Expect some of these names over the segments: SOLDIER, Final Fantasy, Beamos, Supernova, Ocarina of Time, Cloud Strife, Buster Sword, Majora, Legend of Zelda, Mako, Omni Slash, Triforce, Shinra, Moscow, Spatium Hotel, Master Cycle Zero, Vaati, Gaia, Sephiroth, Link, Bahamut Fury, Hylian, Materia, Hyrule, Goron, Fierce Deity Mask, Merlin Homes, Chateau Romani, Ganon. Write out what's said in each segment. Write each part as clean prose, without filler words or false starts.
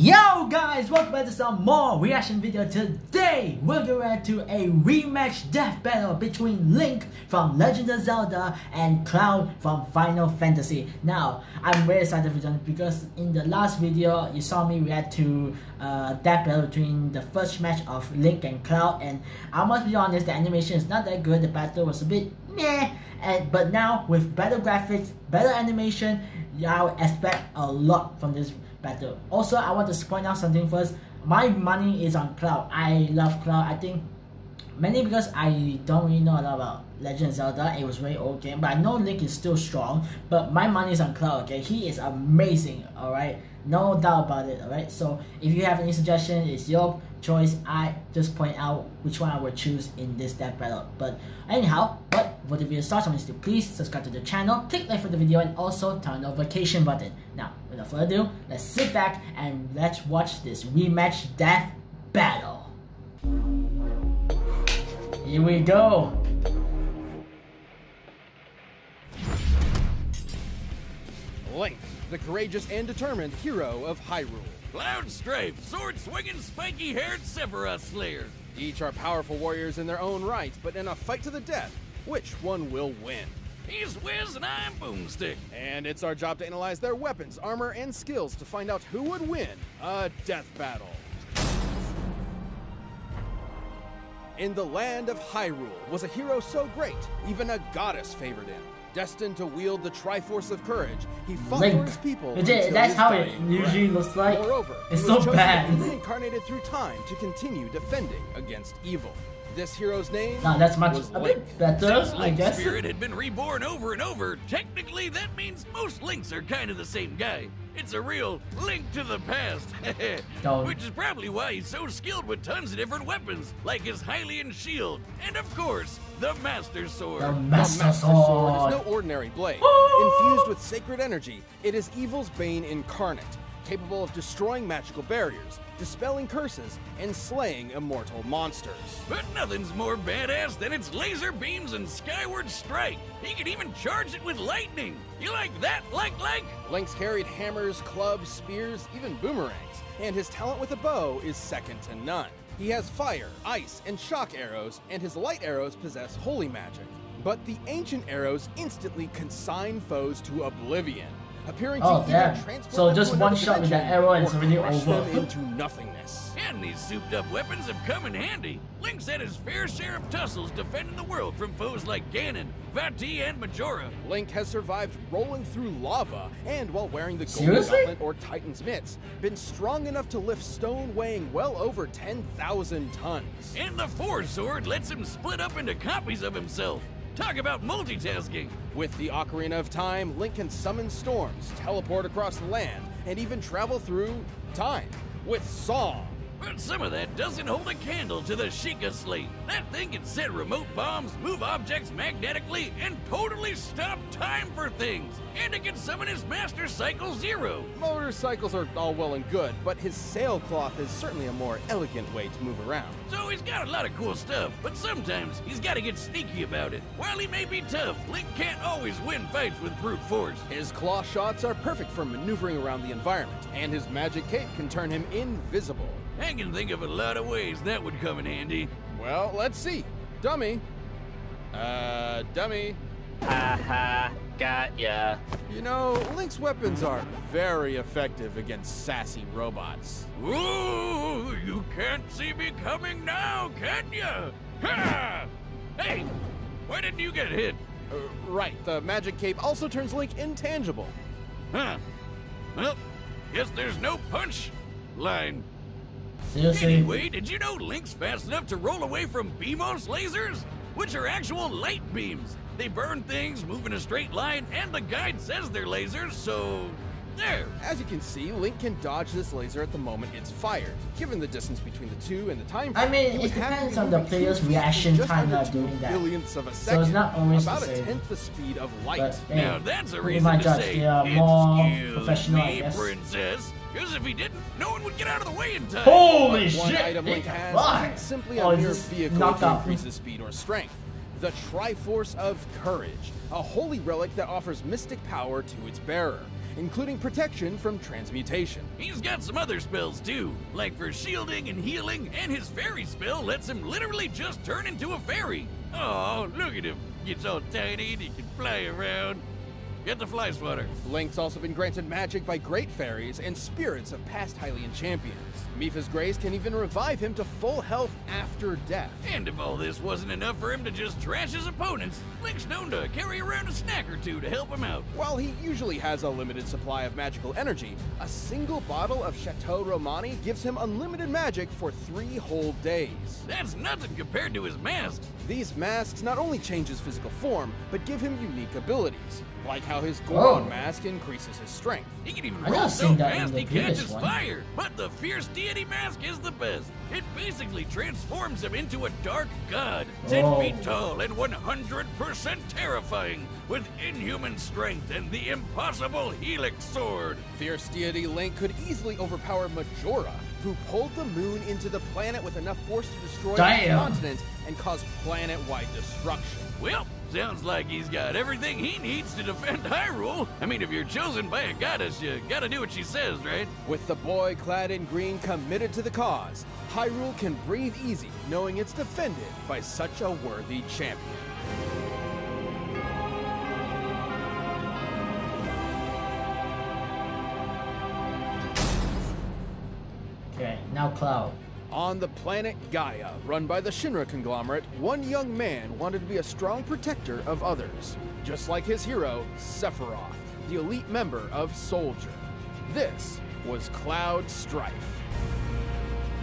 Yo guys, welcome back to some more reaction video. Today we're going right to a rematch death battle between Link from Legend of Zelda and Cloud from Final Fantasy. Now I'm very excited for this because in the last video you saw me react to death battle between the first match of Link and Cloud, and I must be honest, the animation is not that good. The battle was a bit meh, but now with better graphics, better animation, I expect a lot from this battle. Also, I want to point out something first. My money is on Cloud. I love Cloud. I think mainly because I don't really know a lot about Legend of Zelda. It was a very old game, but I know Link is still strong. But my money is on Cloud. Okay, he is amazing. All right, no doubt about it. All right. So if you have any suggestion, it's your choice. I just point out which one I would choose in this death battle. But anyhow, for the video starts, I want you to please subscribe to the channel, click like for the video, and also turn the notification button. Now, without further ado, let's sit back and let's watch this rematch death battle. Here we go. Link, the courageous and determined hero of Hyrule. Cloud Strife, sword-swinging, spiky-haired Sephiroth Slayer. Each are powerful warriors in their own right, but in a fight to the death, which one will win? He's Whiz and I'm Boomstick. And it's our job to analyze their weapons, armor, and skills to find out who would win a death battle. In the land of Hyrule was a hero so great, even a goddess favored him. Destined to wield the Triforce of Courage, he fought for his people. That's how it usually looks like. Moreover, it's so bad. He was reincarnated through time to continue defending against evil. This hero's name that's much a bit better. Since Link's spirit had been reborn over and over, technically that means most Links are kind of the same guy. It's a real link to the past. Which is probably why he's so skilled with tons of different weapons, like his Hylian shield, and of course, the Master Sword. The Master Sword is no ordinary blade. Infused with sacred energy, it is evil's bane incarnate, capable of destroying magical barriers, dispelling curses, and slaying immortal monsters. But nothing's more badass than its laser beams and skyward strike. He can even charge it with lightning. You like that, like? Link's carried hammers, clubs, spears, even boomerangs, and his talent with a bow is second to none. He has fire, ice, and shock arrows, and his light arrows possess holy magic. But the ancient arrows instantly consign foes to oblivion, appearing to transport. So just one shot with that arrow and it's already over. Into nothingness. And these souped-up weapons have come in handy. Link's had his fair share of tussles defending the world from foes like Ganon, Vaati, and Majora. Link has survived rolling through lava, and while wearing the golden gauntlet or Titan's mitts, been strong enough to lift stone weighing well over 10,000 tons. And the Four Sword lets him split up into copies of himself. Talk about multitasking! With the Ocarina of Time, Link can summon storms, teleport across the land, and even travel through time with song. But some of that doesn't hold a candle to the Sheikah Slate. That thing can set remote bombs, move objects magnetically, and totally stop time for things. And it can summon his Master Cycle Zero. Motorcycles are all well and good, but his sailcloth is certainly a more elegant way to move around. So he's got a lot of cool stuff, but sometimes he's got to get sneaky about it. While he may be tough, Link can't always win fights with brute force. His claw shots are perfect for maneuvering around the environment, and his magic cape can turn him invisible. I can think of a lot of ways that would come in handy. Well, let's see. Dummy. Dummy. Haha, got ya. You know, Link's weapons are very effective against sassy robots. Ooh, you can't see me coming now, can ya? Ha! Hey, why didn't you get hit? Right, the magic cape also turns Link intangible. Huh. Well, guess there's no punch line. Seriously? Anyway, did you know Link's fast enough to roll away from Beamos lasers? Which are actual light beams. They burn things, move in a straight line, and the guide says they're lasers, so there. As you can see, Link can dodge this laser at the moment it's fired. Given the distance between the two and the time frame, I mean, it depends on the player's reaction time of doing that. Of a second, so it's not always about the same. 1/10 the speed of light. But, hey, now that's a reason to say, more professional, I guess. Princess. Because if he didn't, no one would get out of the way in time. Holy shit! One item Link has isn't simply a mere vehicle to increase his speed or strength. The Triforce of Courage, a holy relic that offers mystic power to its bearer. including protection from transmutation. He's got some other spells too, like for shielding and healing, and his fairy spell lets him literally just turn into a fairy. Oh, look at him. Gets all tiny and he can fly around. Get the fly swatter. Link's also been granted magic by great fairies and spirits of past Hylian champions. Mipha's grace can even revive him to full health after death. And if all this wasn't enough for him to just trash his opponents, Link's known to carry around a snack or two to help him out. While he usually has a limited supply of magical energy, a single bottle of Chateau Romani gives him unlimited magic for 3 whole days. That's nothing compared to his masks. These masks not only change his physical form, but give him unique abilities. Like how his Goron mask increases his strength. He can even roll so fast he catches fire. But the Fierce Deity Mask is the best. It basically transforms him into a dark god, 10 feet tall and 100% terrifying, with inhuman strength and the impossible Helix Sword. Fierce Deity Link could easily overpower Majora, who pulled the moon into the planet with enough force to destroy the continent and cause planet-wide destruction. Well, sounds like he's got everything he needs to defend Hyrule. I mean, if you're chosen by a goddess, you gotta do what she says, right? With the boy clad in green committed to the cause, Hyrule can breathe easy knowing it's defended by such a worthy champion. Okay, now Cloud. On the planet Gaia, run by the Shinra conglomerate, one young man wanted to be a strong protector of others, just like his hero, Sephiroth, the elite member of SOLDIER. This was Cloud Strife.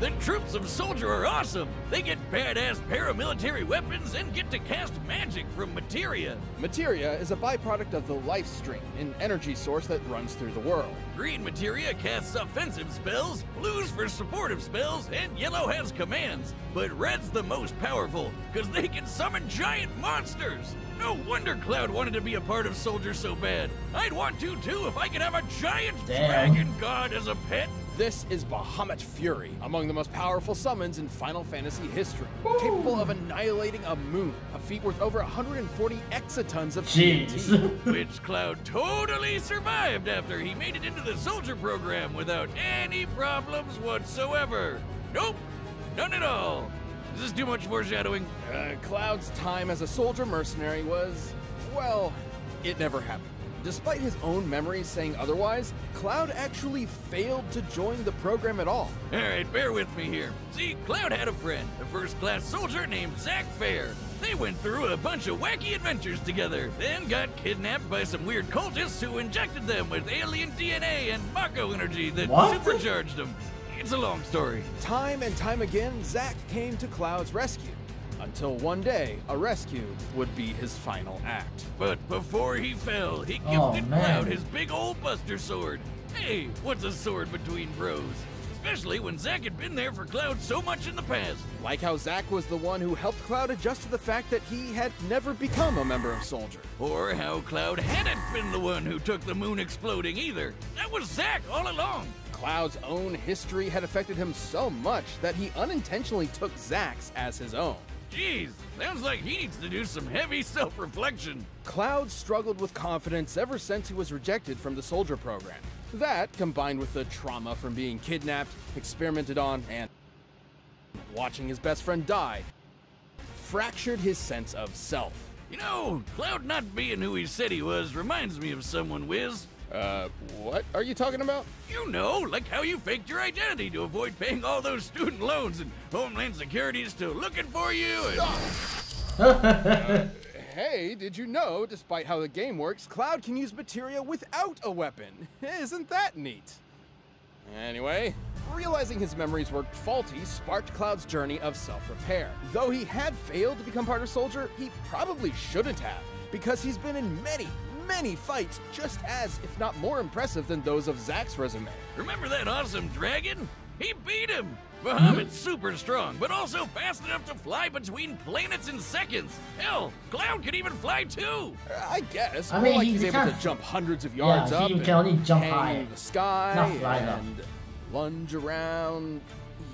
The troops of SOLDIER are awesome! They get badass paramilitary weapons and get to cast magic from Materia. Materia is a byproduct of the life stream, an energy source that runs through the world. Green Materia casts offensive spells, blue's for supportive spells, and yellow has commands. But red's the most powerful, because they can summon giant monsters! No wonder Cloud wanted to be a part of SOLDIER so bad. I'd want to too if I could have a giant dragon god as a pet. This is Bahamut Fury, among the most powerful summons in Final Fantasy history, capable of annihilating a moon, a feat worth over 140 exatons of TNT. Which Cloud totally survived after he made it into the SOLDIER program without any problems whatsoever. Nope, none at all. Is this too much foreshadowing? Cloud's time as a SOLDIER mercenary was, well, it never happened. Despite his own memories saying otherwise, Cloud actually failed to join the program at all. Alright, bear with me here. See, Cloud had a friend, a first-class soldier named Zack Fair. They went through a bunch of wacky adventures together, then got kidnapped by some weird cultists who injected them with alien DNA and Mako energy that supercharged them. It's a long story. Time and time again, Zack came to Cloud's rescue. Until one day, a rescue would be his final act. But before he fell, he gifted Cloud his big old Buster Sword. Hey, what's a sword between bros? Especially when Zack had been there for Cloud so much in the past. Like how Zack was the one who helped Cloud adjust to the fact that he had never become a member of SOLDIER. Or how Cloud hadn't been the one who took the moon exploding either. That was Zack all along. Cloud's own history had affected him so much that he unintentionally took Zack's as his own. Jeez, sounds like he needs to do some heavy self-reflection. Cloud struggled with confidence ever since he was rejected from the SOLDIER program. That, combined with the trauma from being kidnapped, experimented on, and watching his best friend die, fractured his sense of self. You know, Cloud not being who he said he was reminds me of someone, Wiz. What are you talking about? You know, like how you faked your identity to avoid paying all those student loans and Homeland Security's still looking for you and... Hey, did you know, despite how the game works, Cloud can use Materia without a weapon? Isn't that neat? Anyway, realizing his memories were faulty sparked Cloud's journey of self-repair. Though he had failed to become part of SOLDIER, he probably shouldn't have, because he's been in many fights just as, if not more impressive than those of Zack's resume. Remember that awesome dragon? He beat him! Bahamut's super strong, but also fast enough to fly between planets in seconds. Hell, Cloud can even fly too! I guess. I mean, like he's able to jump hundreds of yards up, he can only jump high in the sky, and lunge around.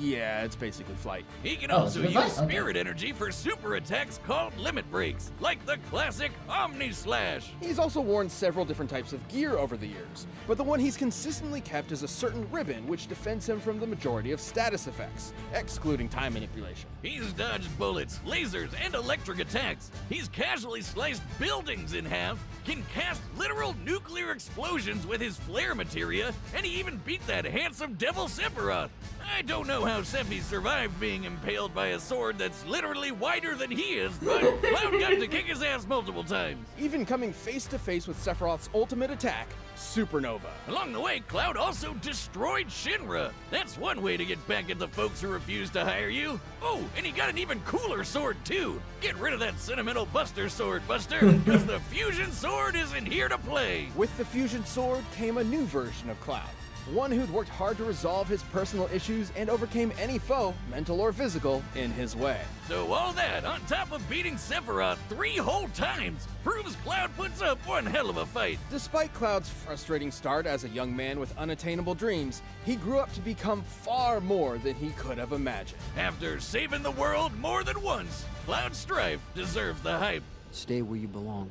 Yeah, it's basically flight. He can also use spirit energy for super attacks called limit breaks, like the classic Omni Slash. He's also worn several different types of gear over the years, but the one he's consistently kept is a certain ribbon which defends him from the majority of status effects, excluding time manipulation. He's dodged bullets, lasers, and electric attacks. He's casually sliced buildings in half, can cast literal nuclear explosions with his flare materia, and he even beat that handsome devil Sephiroth. I don't know how Sephi survived being impaled by a sword that's literally wider than he is, but Cloud got to kick his ass multiple times. Even coming face to face with Sephiroth's ultimate attack, Supernova. Along the way, Cloud also destroyed Shinra. That's one way to get back at the folks who refused to hire you. Oh, and he got an even cooler sword too. Get rid of that sentimental Buster Sword, Buster, because the Fusion Sword isn't here to play. With the Fusion Sword came a new version of Cloud. One who'd worked hard to resolve his personal issues and overcame any foe, mental or physical, in his way. So all that, on top of beating Sephiroth 3 whole times, proves Cloud puts up one hell of a fight. Despite Cloud's frustrating start as a young man with unattainable dreams, he grew up to become far more than he could have imagined. After saving the world more than once, Cloud Strife deserves the hype. Stay where you belong.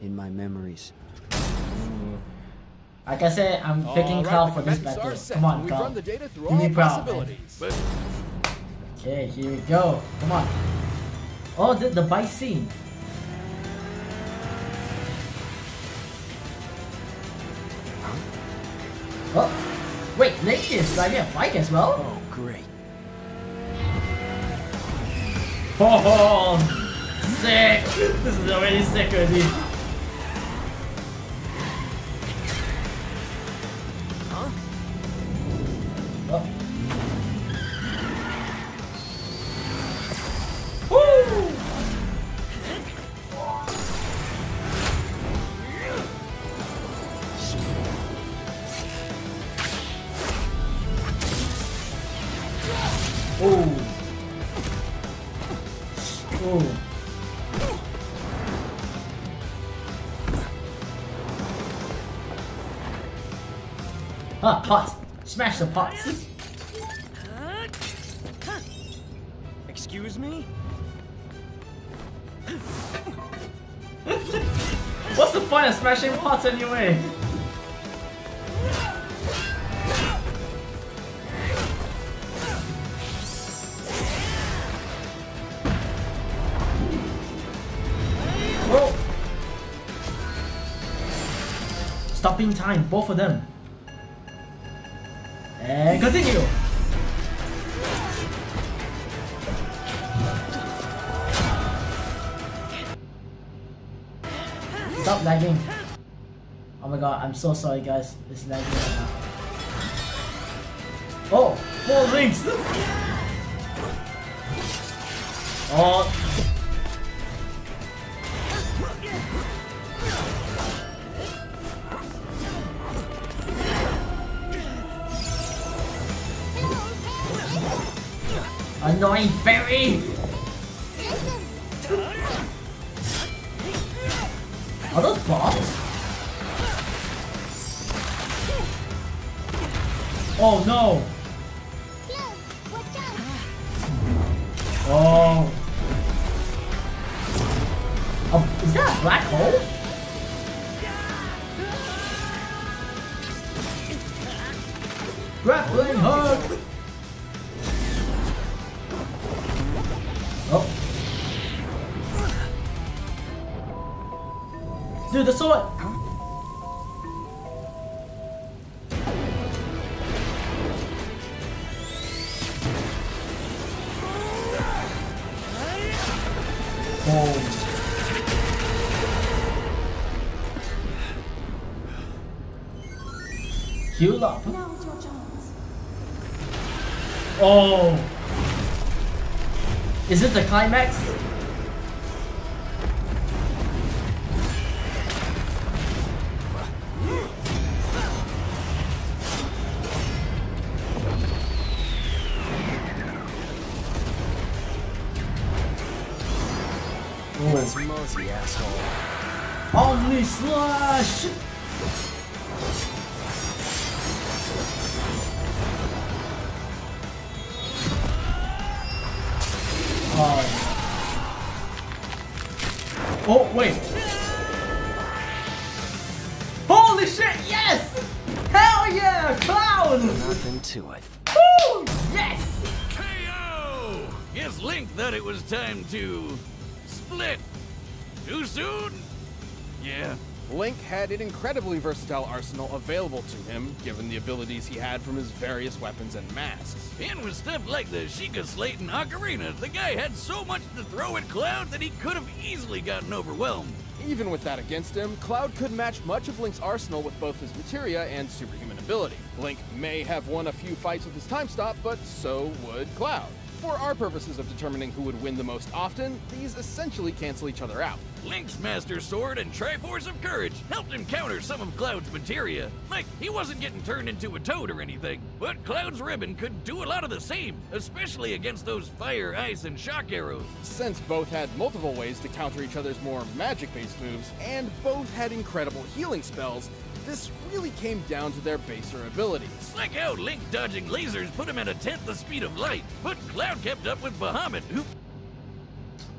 In my memories. Like I said, I'm picking Cloud for this battle. Come on, Cloud. Give me Cloud. Okay, here we go. Come on. Oh, the bike scene. Oh, wait, Link is driving a bike as well? Oh, great. Oh, sick. This is already sick already. Ah, pots! Smash the pots! Excuse me? What's the point of smashing pots anyway? Whoa! Stopping time, both of them. And continue! Stop lagging. Oh my god, I'm so sorry guys. It's lagging right now. Oh! 4 links! Oh! Annoying fairy! Are those bombs? Oh no! Oh! Oh, is that a black hole? Grappling hook! Dude, the sword! Huh? Oh. Heal up. Now it's your chance. Oh. Is it the climax? Omni Slash! Oh, wait. Holy shit, yes! Hell yeah, Cloud! Nothing to it. Woo! Yes! KO! Guess Link thought it was time to split. Too soon? Yeah. Link had an incredibly versatile arsenal available to him, given the abilities he had from his various weapons and masks. And with stuff like the Sheikah Slate and Ocarina, the guy had so much to throw at Cloud that he could have easily gotten overwhelmed. Even with that against him, Cloud could match much of Link's arsenal with both his materia and superhuman ability. Link may have won a few fights with his time stop, but so would Cloud. For our purposes of determining who would win the most often, these essentially cancel each other out. Link's Master Sword and Triforce of Courage helped him counter some of Cloud's materia. Like, he wasn't getting turned into a toad or anything, but Cloud's ribbon could do a lot of the same, especially against those fire, ice, and shock arrows. Since both had multiple ways to counter each other's more magic-based moves, and both had incredible healing spells, this really came down to their baser abilities. Like how Link dodging lasers put him at 1/10 the speed of light, but Cloud kept up with Bahamut, who...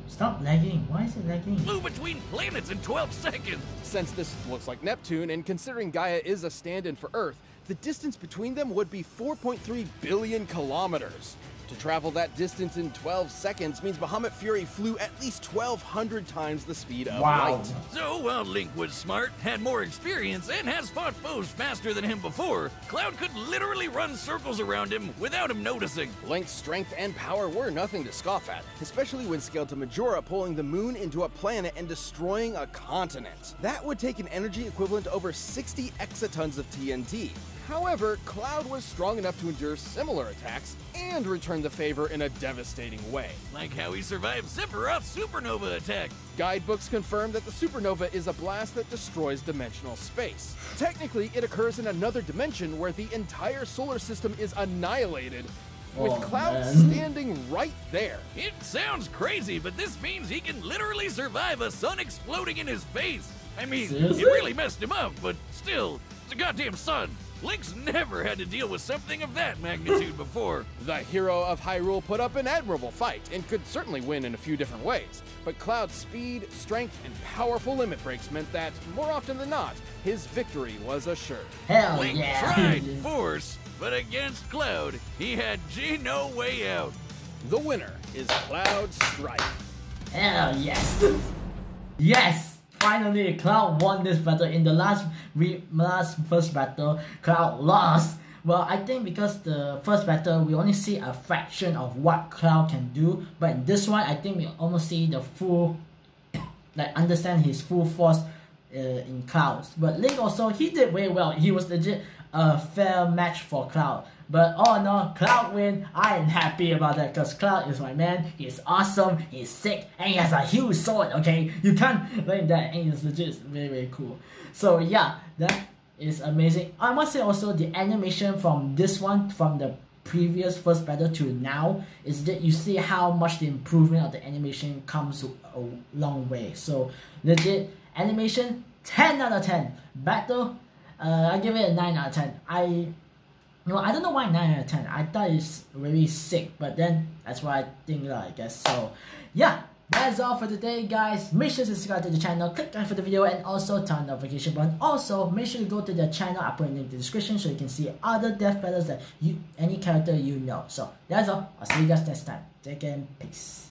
Stop lagging. Why is it lagging? Flew between planets in 12 seconds. Since this looks like Neptune, and considering Gaia is a stand-in for Earth, the distance between them would be 4.3 billion kilometers. To travel that distance in 12 seconds means Bahamut Fury flew at least 1,200 times the speed of light. So while Link was smart, had more experience, and has fought foes faster than him before, Cloud could literally run circles around him without him noticing. Link's strength and power were nothing to scoff at, especially when scaled to Majora pulling the moon into a planet and destroying a continent. That would take an energy equivalent to over 60 exatons of TNT. However, Cloud was strong enough to endure similar attacks and return the favor in a devastating way. Like how he survived Sephiroth's supernova attack. Guidebooks confirm that the supernova is a blast that destroys dimensional space. Technically, it occurs in another dimension where the entire solar system is annihilated, with Cloud standing right there. It sounds crazy, but this means he can literally survive a sun exploding in his face. I mean, seriously? It really messed him up, but still, it's a goddamn sun. Link's never had to deal with something of that magnitude before. The hero of Hyrule put up an admirable fight and could certainly win in a few different ways, but Cloud's speed, strength, and powerful limit breaks meant that, more often than not, his victory was assured. Hell Link tried force, but against Cloud, he had no way out. The winner is Cloud Strife. Hell yes. Yes! Finally, Cloud won this battle. In the first battle, Cloud lost. Well, I think because the first battle, we only see a fraction of what Cloud can do. But in this one, I think we almost see the full, like, understand his full force in Cloud. But Link also, he did very well. He was legit a fair match for Cloud. But all in all, Cloud win. I am happy about that because Cloud is my man. He's awesome, he's sick, and he has a huge sword, okay? You can't blame that, and it's legit very, very cool. So yeah, that is amazing. I must say also, the animation from this one, from the previous first battle to now, is that you see how much the improvement of the animation comes a long way. So legit, animation, 10 out of 10. Battle, I give it a 9 out of 10. I don't know why 9 out of 10. I thought it's really sick, but then that's what I think, I guess. So yeah, that's all for today, guys. Make sure to subscribe to the channel, click like for the video, and also turn the notification button. Also, make sure to go to the channel. I put it in the description so you can see other death battles that any character you know. So that's all. I'll see you guys next time. Take care and peace.